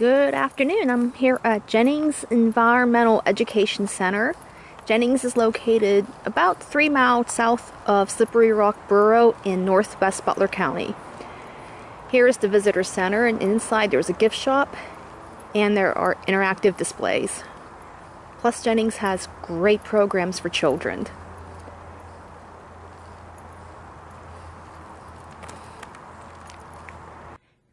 Good afternoon. I'm here at Jennings Environmental Education Center. Jennings is located about 3 miles south of Slippery Rock Borough in northwest Butler County. Here is the visitor center, and inside there's a gift shop and there are interactive displays. Plus, Jennings has great programs for children.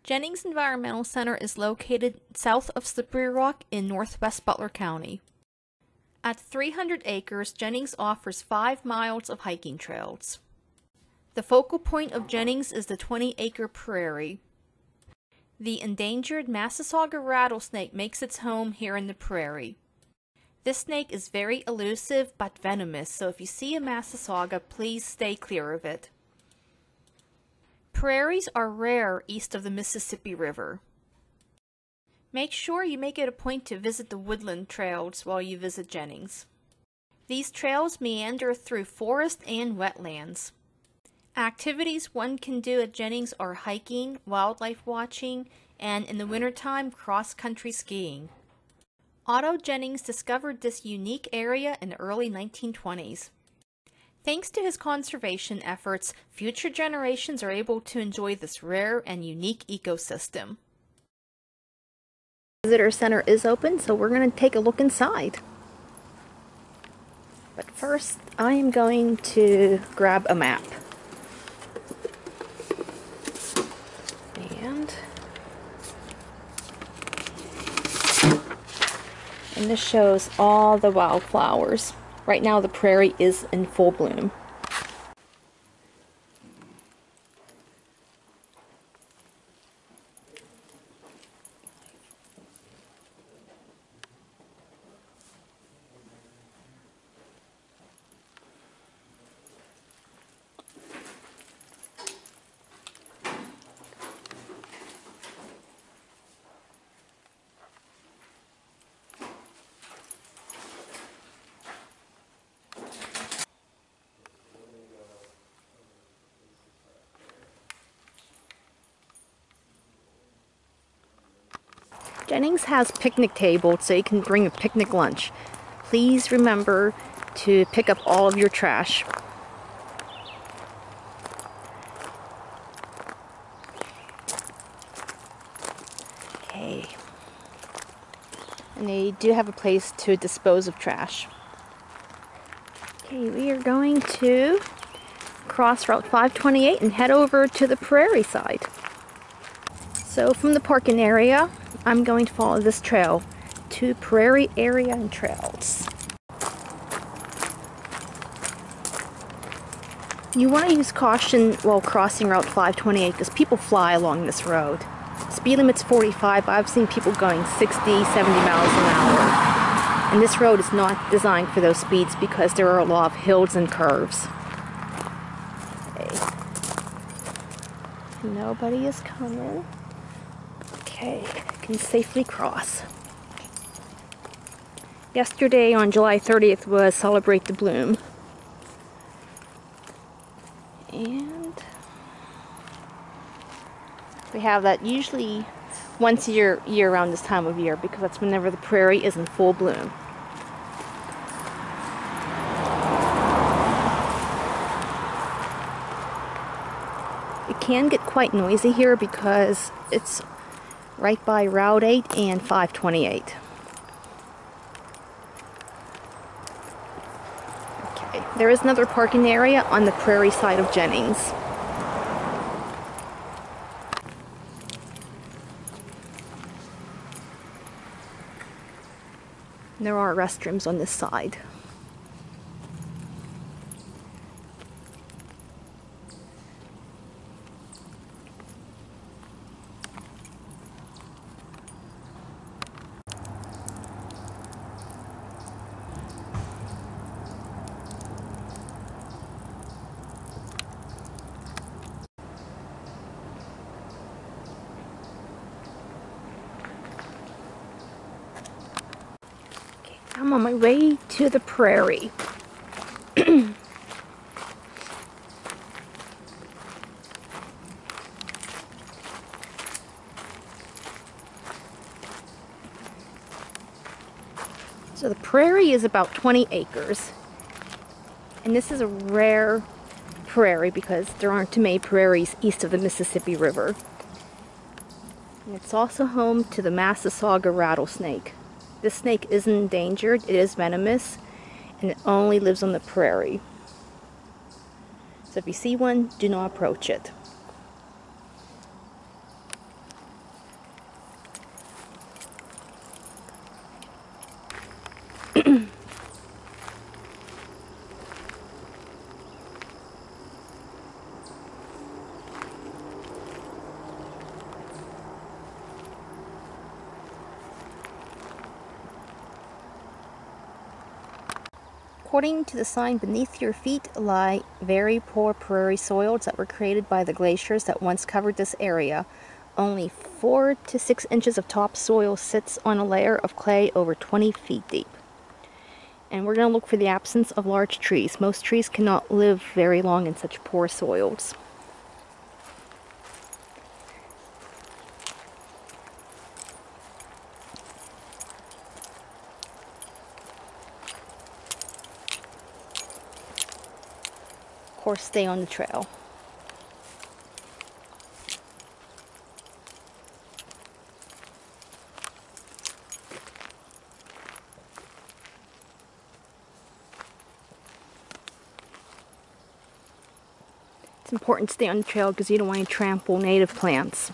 Jennings Environmental Center is located south of Slippery Rock in northwest Butler County. At 300 acres, Jennings offers 5 miles of hiking trails. The focal point of Jennings is the 20-acre prairie. The endangered Massasauga rattlesnake makes its home here in the prairie. This snake is very elusive but venomous, so if you see a Massasauga, please stay clear of it. Prairies are rare east of the Mississippi River. Make sure you make it a point to visit the woodland trails while you visit Jennings. These trails meander through forest and wetlands. Activities one can do at Jennings are hiking, wildlife watching, and in the wintertime, cross-country skiing. Otto Jennings discovered this unique area in the early 1920s. Thanks to his conservation efforts, future generations are able to enjoy this rare and unique ecosystem. The visitor center is open, so we're going to take a look inside. But first, I am going to grab a map. And this shows all the wildflowers. Right now the prairie is in full bloom. Jennings has picnic tables, so you can bring a picnic lunch. Please remember to pick up all of your trash. Okay. And they do have a place to dispose of trash. Okay, we are going to cross Route 528 and head over to the prairie side. So from the parking area, I'm going to follow this trail to Prairie Area and Trails. You want to use caution while crossing Route 528 because people fly along this road. Speed limit's 45, but I've seen people going 60, 70 miles an hour. And this road is not designed for those speeds because there are a lot of hills and curves. Okay. Nobody is coming. Okay, I can safely cross. Yesterday on July 30th was Celebrate the Bloom. And we have that usually once a year around this time of year because that's whenever the prairie is in full bloom. It can get quite noisy here because it's right by Route 8 and 528. Okay, there is another parking area on the prairie side of Jennings. There are restrooms on this side. I'm on my way to the prairie. So the prairie is about 20 acres. And this is a rare prairie because there aren't too many prairies east of the Mississippi River. And it's also home to the Massasauga rattlesnake. This snake isn't endangered, it is venomous, and it only lives on the prairie. So if you see one, do not approach it. According to the sign, beneath your feet lie very poor prairie soils that were created by the glaciers that once covered this area. Only 4 to 6 inches of topsoil sits on a layer of clay over 20 feet deep. And we're going to look for the absence of large trees. Most trees cannot live very long in such poor soils. Or stay on the trail. It's important to stay on the trail because you don't want to trample native plants.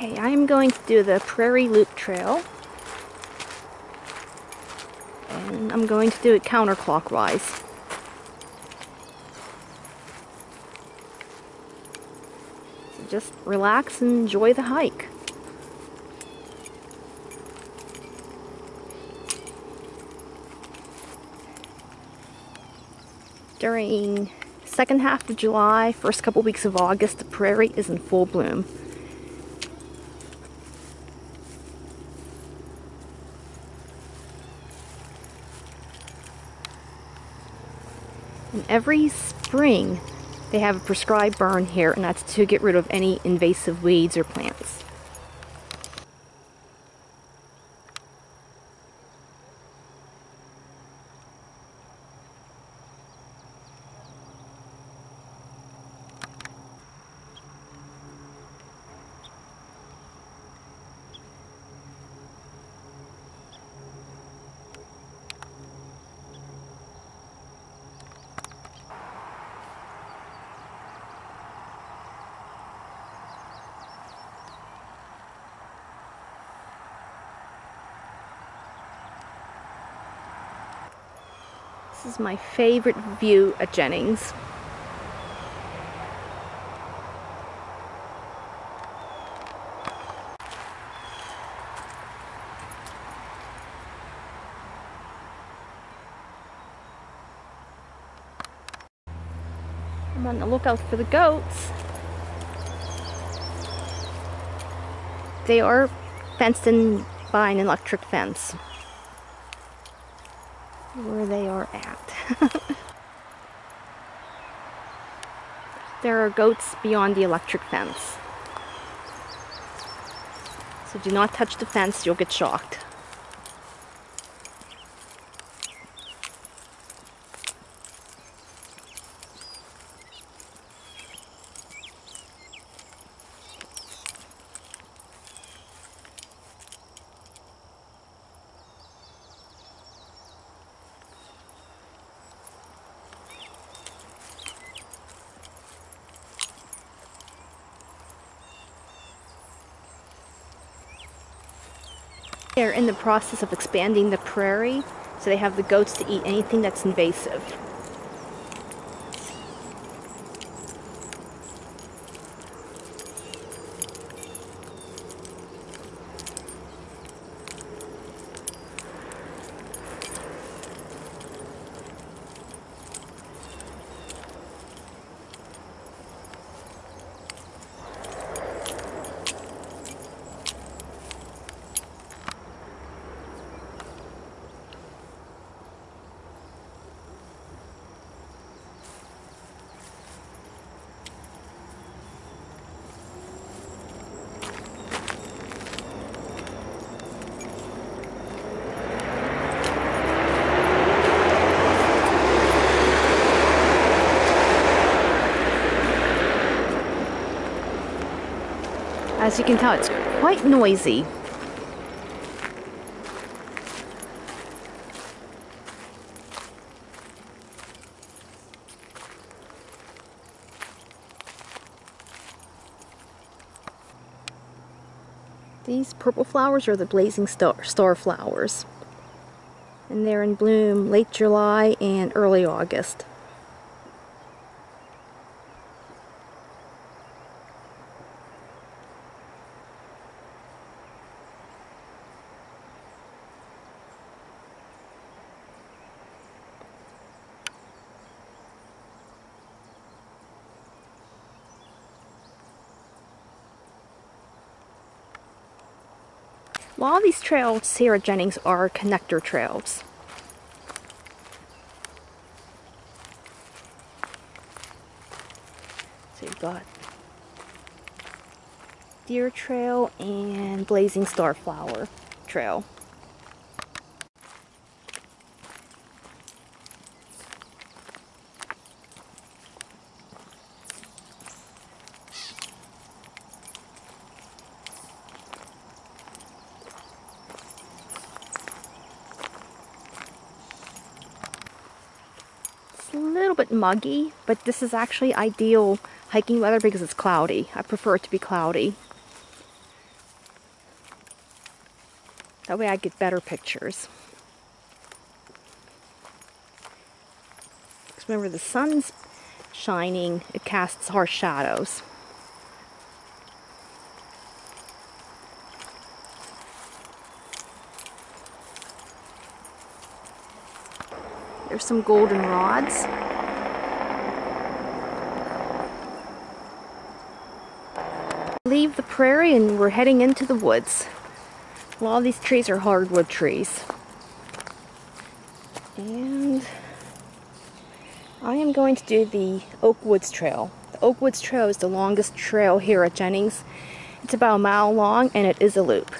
Okay, I am going to do the Prairie Loop Trail, and I'm going to do it counterclockwise. So just relax and enjoy the hike. During second half of July, first couple weeks of August, the prairie is in full bloom. Every spring they have a prescribed burn here, and that's to get rid of any invasive weeds or plants. This is my favorite view at Jennings. I'm on the lookout for the goats. They are fenced in by an electric fence. Where they are at. There are goats beyond the electric fence. So do not touch the fence, you'll get shocked. They're in the process of expanding the prairie, so they have the goats to eat anything that's invasive. As you can tell, it's quite noisy. These purple flowers are the blazing star flowers, and they're in bloom late July and early August. Well, all these trails here at Jennings are connector trails. So you've got Deer Trail and Blazing Star Flower Trail. Bit muggy, but this is actually ideal hiking weather because it's cloudy. I prefer it to be cloudy. That way I get better pictures. Because remember, the sun's shining, it casts harsh shadows. There's some golden rods. Leave the prairie and we're heading into the woods. Well, all these trees are hardwood trees. And I am going to do the Oakwoods Trail. The Oakwoods Trail is the longest trail here at Jennings. It's about a mile long and it is a loop.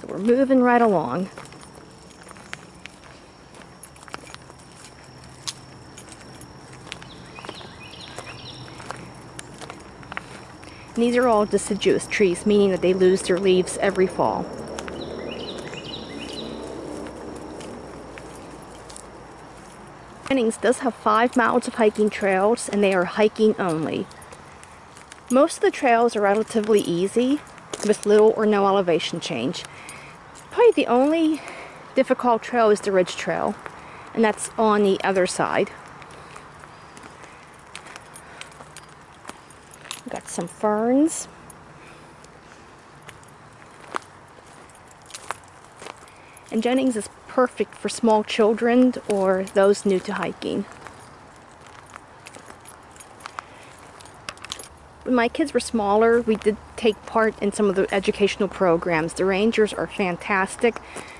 So we're moving right along. And these are all deciduous trees, meaning that they lose their leaves every fall. Jennings does have 5 miles of hiking trails, and they are hiking only. Most of the trails are relatively easy, with little or no elevation change. Probably the only difficult trail is the Ridge Trail, and that's on the other side. Got some ferns. And Jennings is perfect for small children or those new to hiking. When my kids were smaller, we did take part in some of the educational programs. The rangers are fantastic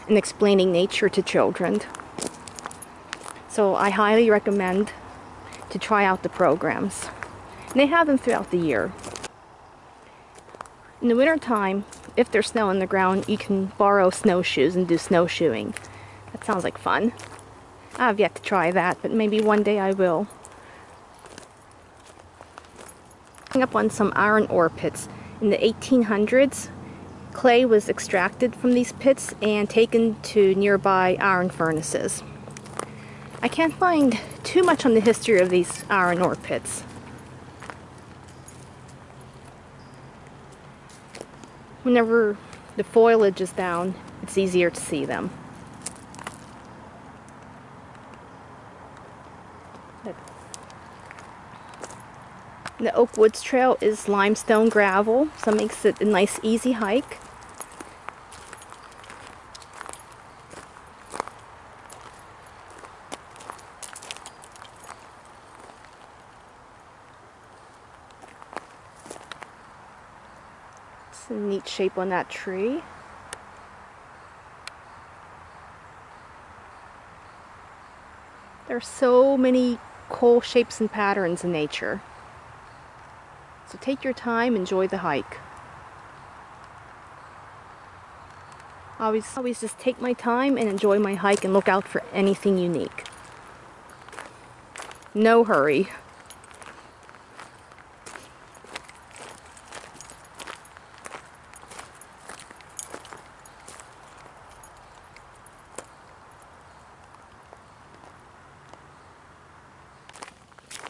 in explaining nature to children. So I highly recommend to try out the programs. And they have them throughout the year. In the winter time, if there's snow on the ground, you can borrow snowshoes and do snowshoeing. That sounds like fun. I've yet to try that, but maybe one day I will. Up on some iron ore pits. In the 1800s, clay was extracted from these pits and taken to nearby iron furnaces. I can't find too much on the history of these iron ore pits. Whenever the foliage is down, it's easier to see them. The Oakwoods Trail is limestone gravel, so it makes it a nice easy hike. It's a neat shape on that tree. There are so many cool shapes and patterns in nature. So take your time, enjoy the hike. I always just take my time and enjoy my hike and look out for anything unique. No hurry.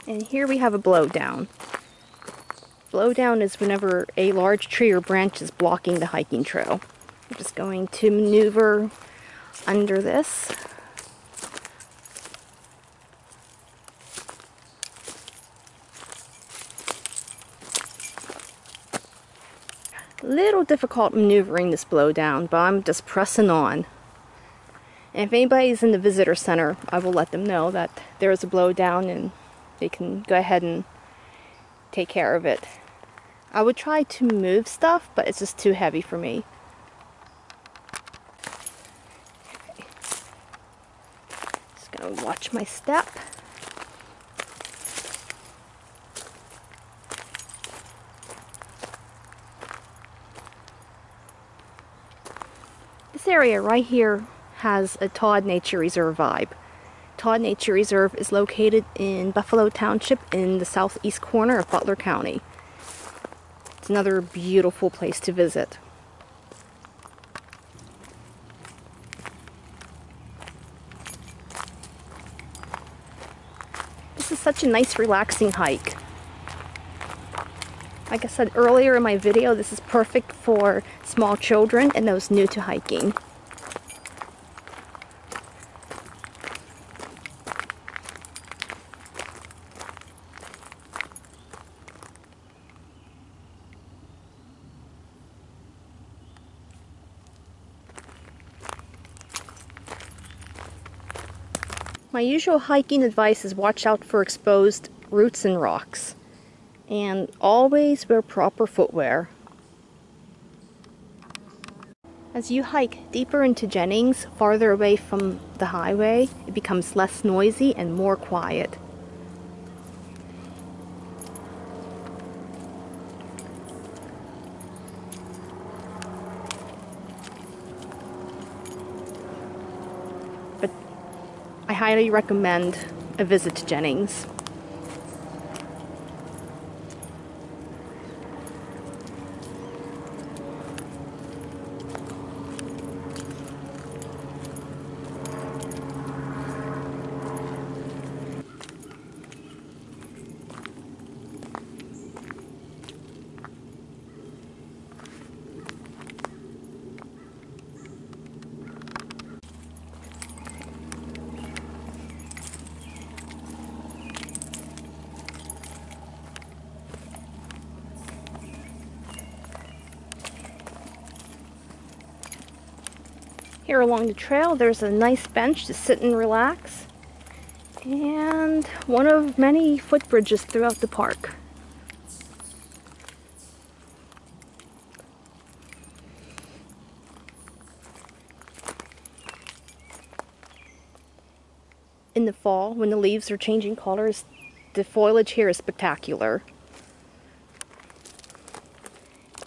And here we have a blowdown. Blowdown is whenever a large tree or branch is blocking the hiking trail. I'm just going to maneuver under this. Little difficult maneuvering this blowdown, but I'm just pressing on. And if anybody's in the visitor center, I will let them know that there is a blowdown and they can go ahead and take care of it. I would try to move stuff, but it's just too heavy for me. Okay. Just gonna watch my step. This area right here has a Todd Nature Reserve vibe. Todd Nature Reserve is located in Buffalo Township in the southeast corner of Butler County. It's another beautiful place to visit. This is such a nice relaxing hike. Like I said earlier in my video, this is perfect for small children and those new to hiking. My usual hiking advice is watch out for exposed roots and rocks, and always wear proper footwear. As you hike deeper into Jennings, farther away from the highway, it becomes less noisy and more quiet. I highly recommend a visit to Jennings. Here along the trail, there's a nice bench to sit and relax, and one of many footbridges throughout the park. in the fall when the leaves are changing colors. The foliage here is spectacular.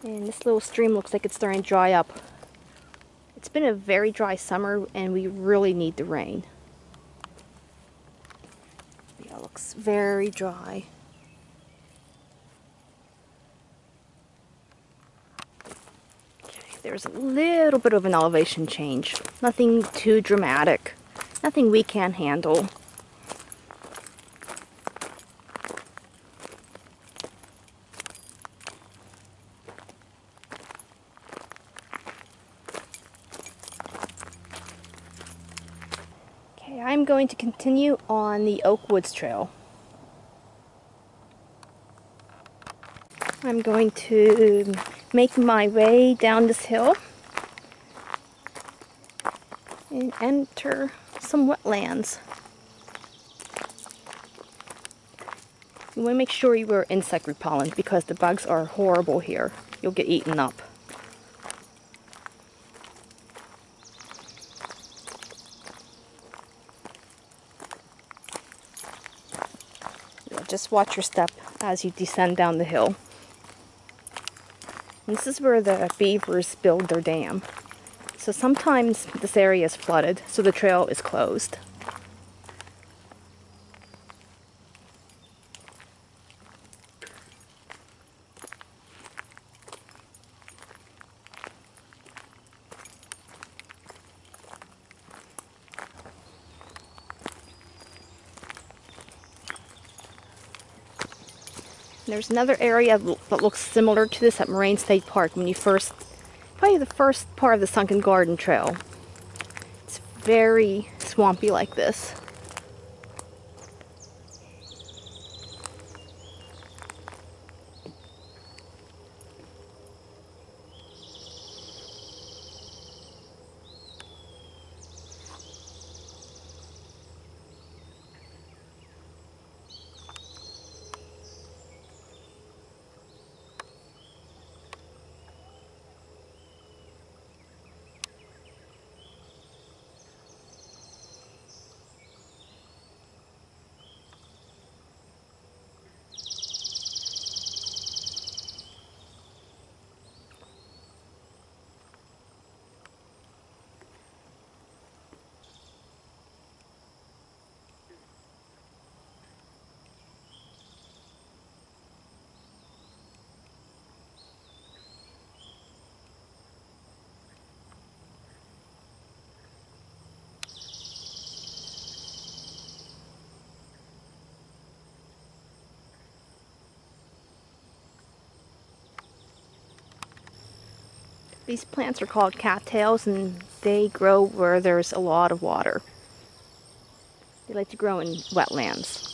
And this little stream looks like it's starting to dry up. It's been a very dry summer and we really need the rain. Yeah, it looks very dry. Okay, there's a little bit of an elevation change. Nothing too dramatic. Nothing we can handle. I'm going to continue on the Oakwoods Trail. I'm going to make my way down this hill and enter some wetlands. You want to make sure you wear insect repellent because the bugs are horrible here. You'll get eaten up. Just watch your step as you descend down the hill. And this is where the beavers build their dam. So sometimes this area is flooded, so the trail is closed. There's another area that looks similar to this at Moraine State Park when you first, probably the first part of the Sunken Garden Trail. It's very swampy like this. These plants are called cattails and they grow where there's a lot of water. They like to grow in wetlands.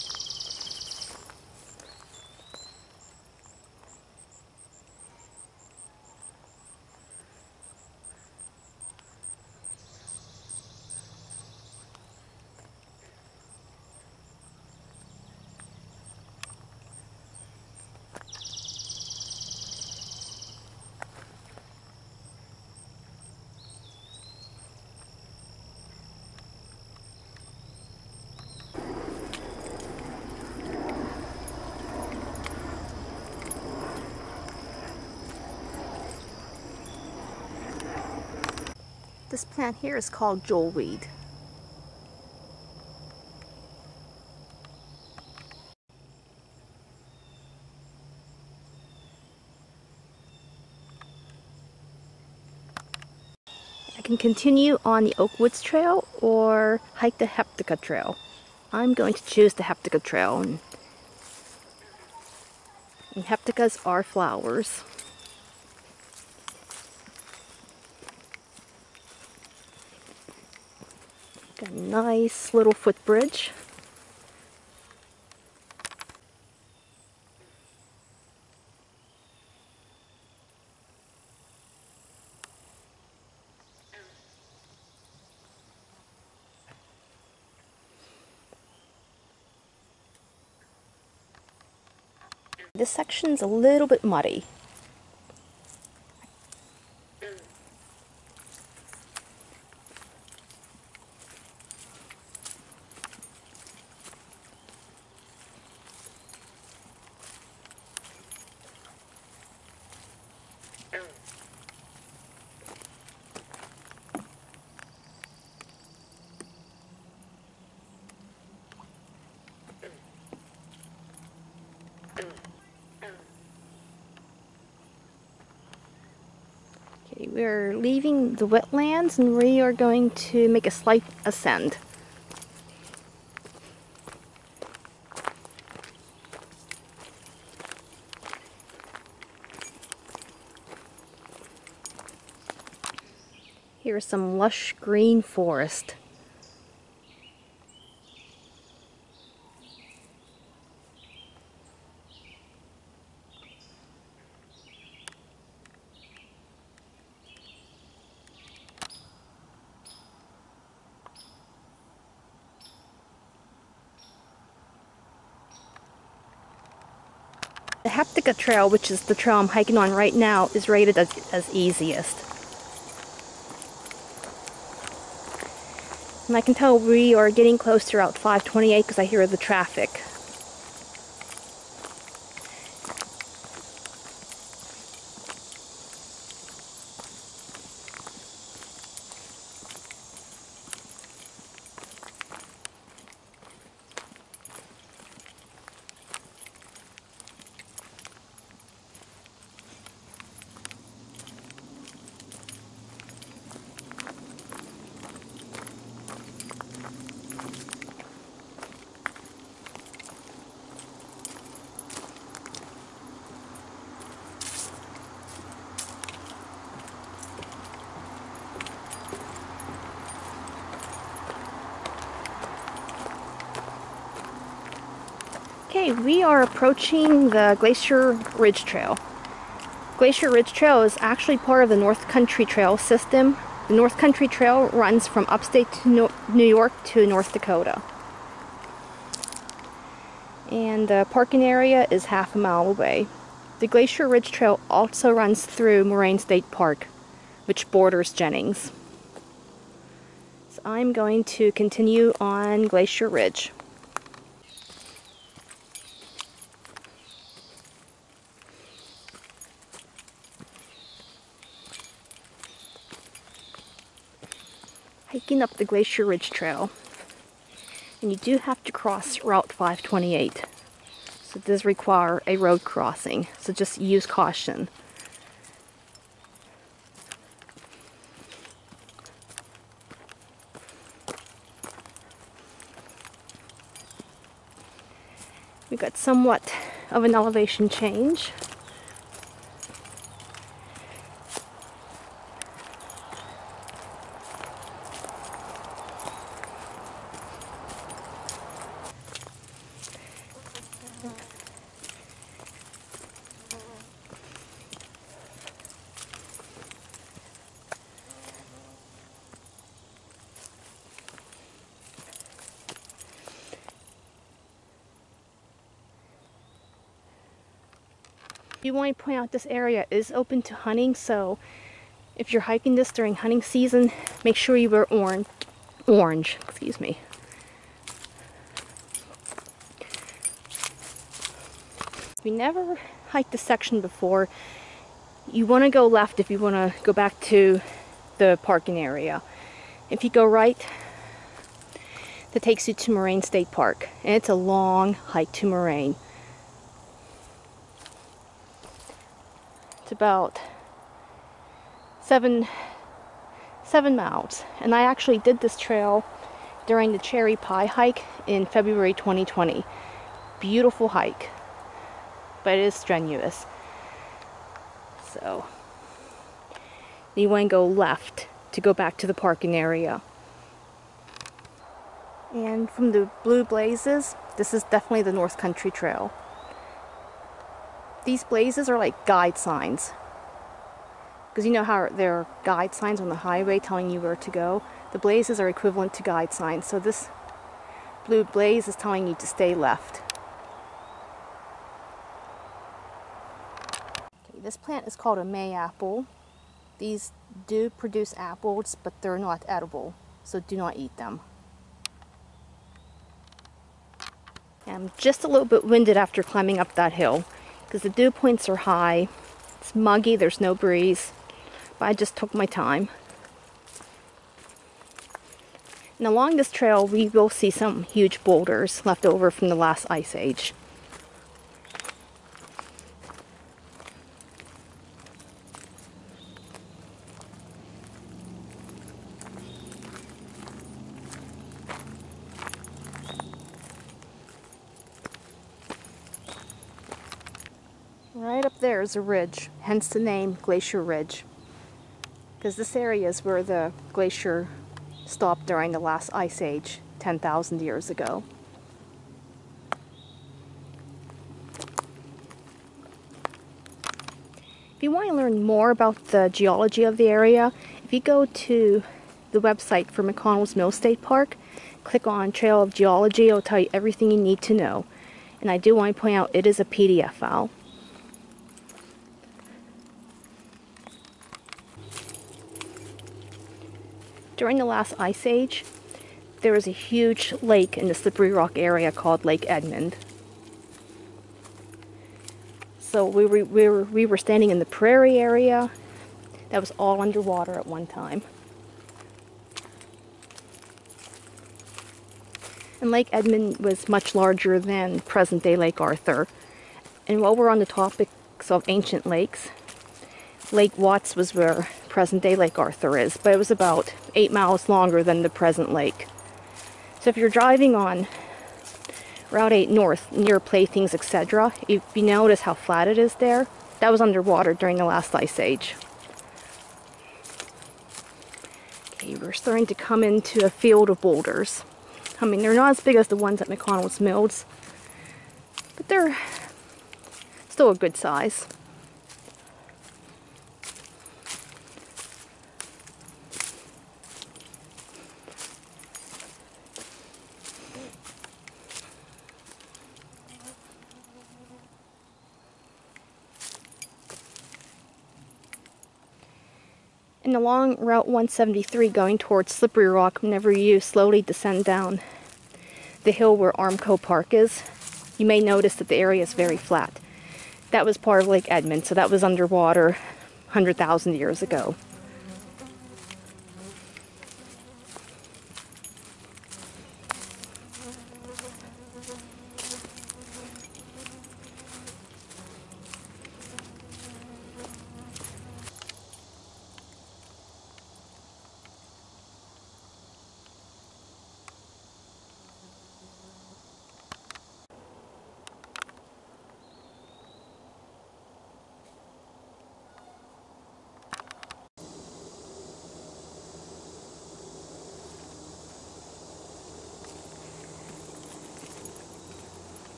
This plant here is called jewelweed. I can continue on the Oakwoods Trail or hike the Hepatica Trail. I'm going to choose the Hepatica Trail. And Hepaticas are flowers. A nice little footbridge. This section's a little bit muddy. We're leaving the wetlands and we are going to make a slight ascend. Here's some lush green forest. The Hepatica Trail, which is the trail I'm hiking on right now, is rated as easiest. And I can tell we are getting close to Route 528 because I hear the traffic. Okay, we are approaching the Glacier Ridge Trail. Glacier Ridge Trail is actually part of the North Country Trail system. The North Country Trail runs from upstate New York to North Dakota. And the parking area is half a mile away. The Glacier Ridge Trail also runs through Moraine State Park, which borders Jennings. So I'm going to continue on Glacier Ridge. Hiking up the Glacier Ridge Trail, and you do have to cross Route 528, so it does require a road crossing, so just use caution. We've got somewhat of an elevation change. I do want to point out this area is open to hunting, so if you're hiking this during hunting season, make sure you wear orange, excuse me. If you never hiked this section before, you want to go left if you want to go back to the parking area. If you go right, that takes you to Moraine State Park, and it's a long hike to Moraine. About seven miles, and I actually did this trail during the Cherry Pie hike in February 2020. Beautiful hike, but it is strenuous. So you want to go left to go back to the parking area. And from the blue blazes, this is definitely the North Country Trail. These blazes are like guide signs, because you know how there are guide signs on the highway telling you where to go. The blazes are equivalent to guide signs, so this blue blaze is telling you to stay left. Okay, this plant is called a mayapple. These do produce apples, but they're not edible, so do not eat them. I'm just a little bit winded after climbing up that hill, because the dew points are high, it's muggy, there's no breeze, but I just took my time. And along this trail we will see some huge boulders left over from the last ice age. Right up there is a ridge, hence the name Glacier Ridge, because this area is where the glacier stopped during the last ice age 10,000 years ago. If you want to learn more about the geology of the area, if you go to the website for McConnell's Mill State Park, click on Trail of Geology, it'll tell you everything you need to know. And I do want to point out it is a PDF file. During the last ice age, there was a huge lake in the Slippery Rock area called Lake Edmund. So we were standing in the prairie area that was all underwater at one time. And Lake Edmund was much larger than present-day Lake Arthur. And while we're on the topics of ancient lakes, Lake Watts was where present-day Lake Arthur is, but it was about 8 miles longer than the present lake. So if you're driving on Route 8 north, near Playthings, etc., you notice how flat it is there. That was underwater during the last ice age. Okay, we're starting to come into a field of boulders. I mean, they're not as big as the ones at McConnell's Mills, but they're still a good size. And along Route 173 going towards Slippery Rock, whenever you slowly descend down the hill where Armco Park is, you may notice that the area is very flat. That was part of Lake Edmund, so that was underwater 100,000 years ago.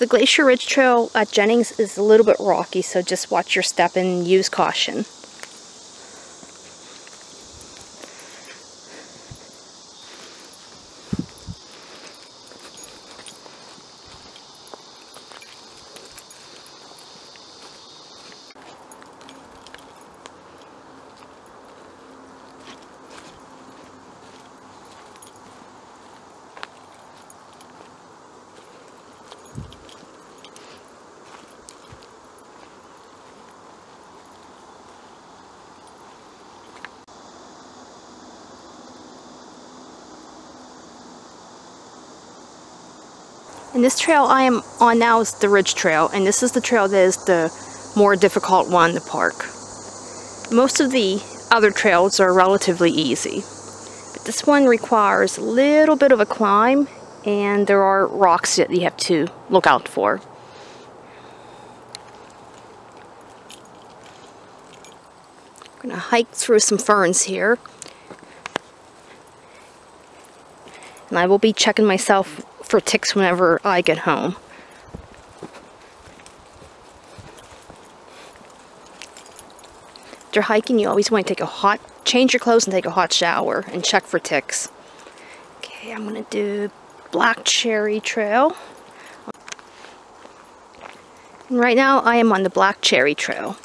The Glacier Ridge Trail at Jennings is a little bit rocky, so just watch your step and use caution. And this trail I am on now is the Ridge Trail, and this is the trail that is the more difficult one in the park. Most of the other trails are relatively easy, but this one requires a little bit of a climb, and there are rocks that you have to look out for. I'm going to hike through some ferns here, and I will be checking myself for ticks whenever I get home. After hiking, you always want to change your clothes and take a hot shower and check for ticks. Okay, I'm gonna do Black Cherry Trail. And right now I am on the Black Cherry Trail.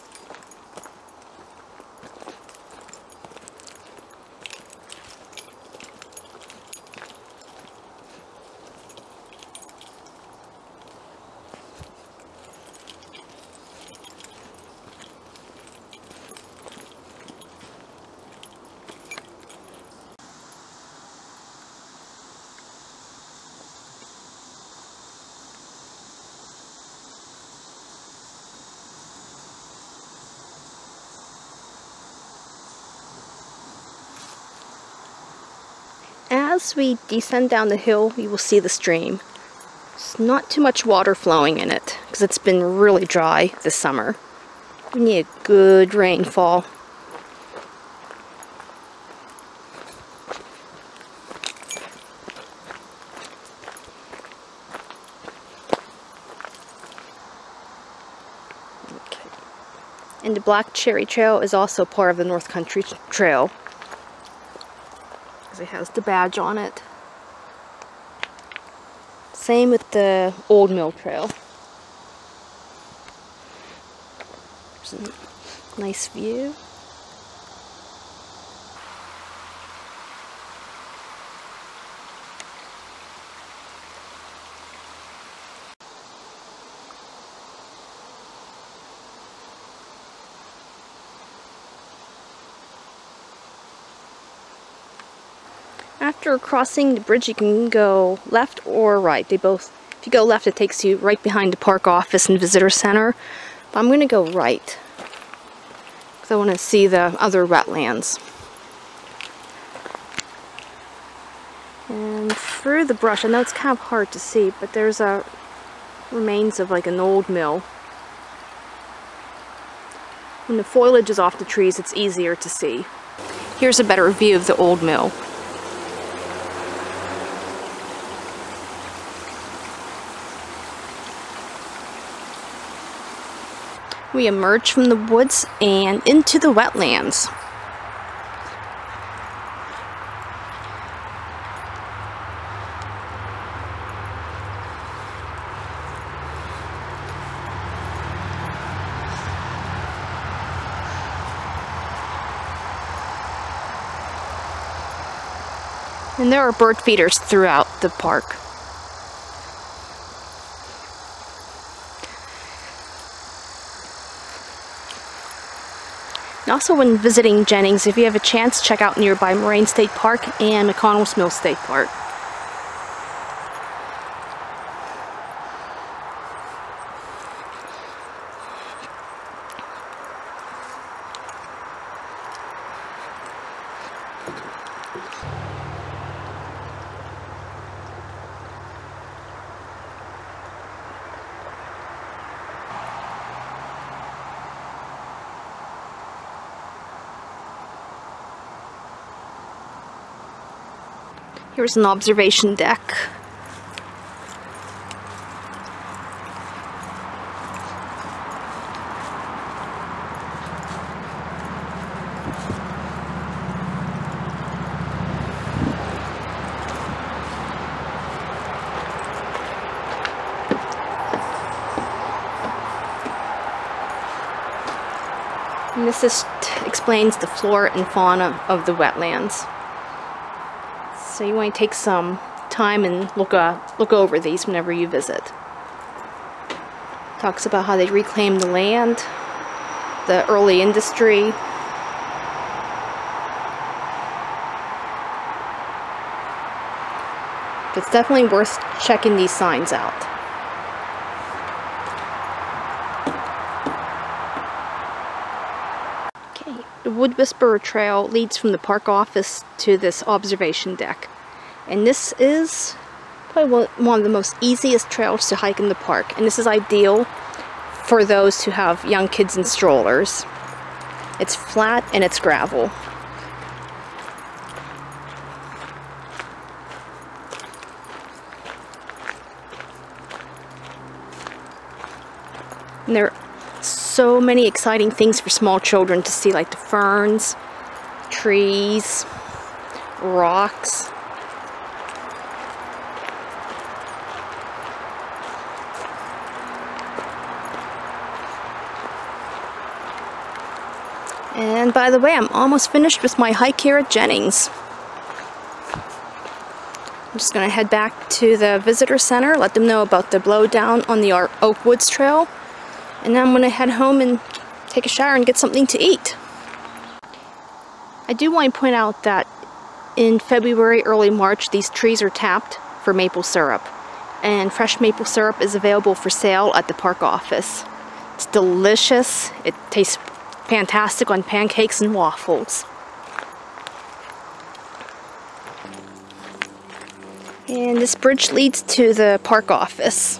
As we descend down the hill, you will see the stream. There's not too much water flowing in it, because it's been really dry this summer. We need a good rainfall. And the Black Cherry Trail is also part of the North Country Trail, because it has the badge on it. Same with the Old Mill Trail. There's a nice view. After crossing the bridge, you can go left or right. They both, if you go left, it takes you right behind the park office and visitor center. But I'm going to go right, because I want to see the other wetlands. And through the brush, I know it's kind of hard to see, but there's a remains of like an old mill. When the foliage is off the trees, it's easier to see. Here's a better view of the old mill. We emerge from the woods and into the wetlands. And there are bird feeders throughout the park. Also, when visiting Jennings, if you have a chance, check out nearby Moraine State Park and McConnell's Mill State Park. Here's an observation deck. And this just explains the flora and fauna of the wetlands. So you want to take some time and look over these whenever you visit. Talks about how they reclaim the land, the early industry. It's definitely worth checking these signs out. The Woodwhisper Trail leads from the park office to this observation deck. And this is probably one of the most easiest trails to hike in the park. And this is ideal for those who have young kids and strollers. It's flat and it's gravel. And there so many exciting things for small children to see, like the ferns, trees, rocks. And by the way, I'm almost finished with my hike here at Jennings. I'm just going to head back to the visitor center, let them know about the blowdown on the Oakwoods Trail. And then I'm going to head home and take a shower and get something to eat. I do want to point out that in February, early March, these trees are tapped for maple syrup. And fresh maple syrup is available for sale at the park office. It's delicious. It tastes fantastic on pancakes and waffles. And this bridge leads to the park office.